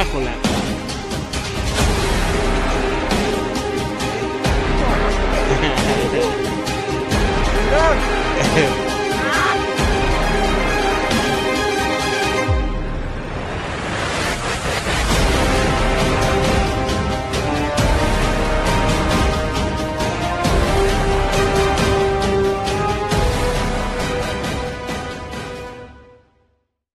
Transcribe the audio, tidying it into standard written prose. abajo la